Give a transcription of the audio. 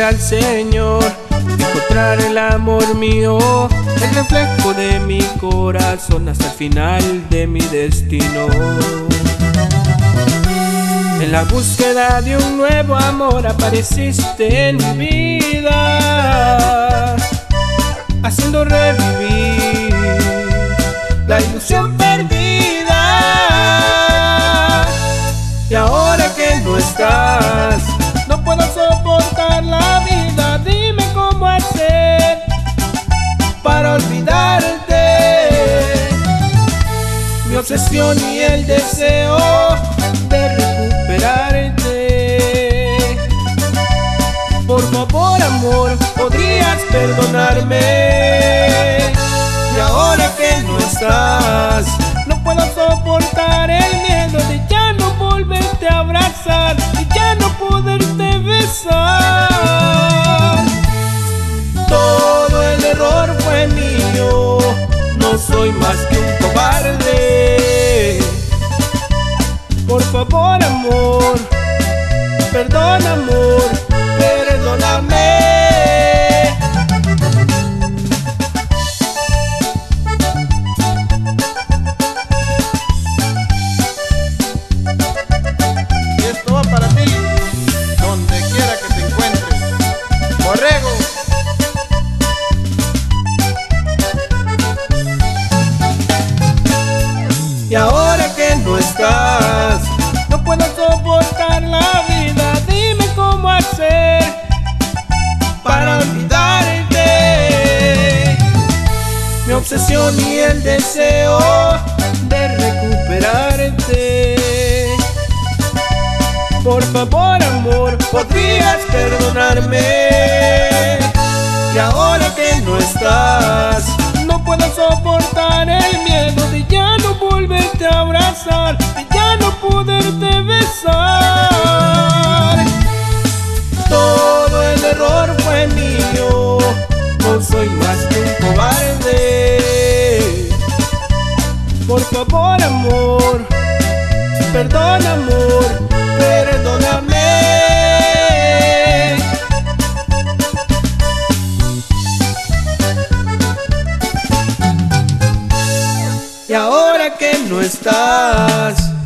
adoré al Señor, encontrar el amor mío, el reflejo de mi corazón hasta el final de mi destino. En la búsqueda de un nuevo amor apareciste en mi vida, haciendo revivir la ilusión perdida. Y ahora que no estás, no puedo soportar la vida. Dime cómo hacer para olvidarte. Mi obsesión y el deseo de recuperarte. Por favor, amor, podrías perdonarme. Y ahora que no estás, no puedo soportar el miedo de ya no volverte a abrazar y ya no poderte besar. Todo el error fue mío, no soy más que un cobarde. Por favor, amor, perdona, amor, perdóname. Y esto va para ti, donde quiera que te encuentres. Borrego. Y ahora que no estás, no puedo soportar la vida. Dime cómo hacer para olvidarte. Mi obsesión y el deseo de recuperarte. Por favor, amor, podrías perdonarme. Y ahora que no estás, no puedo soportar el miedo de ya no volverte a abrazar, de ya no poderte besar. Todo el error fue mío, no soy más que un cobarde. Por favor, amor, perdona, amor, perdóname. Y ahora que no estás,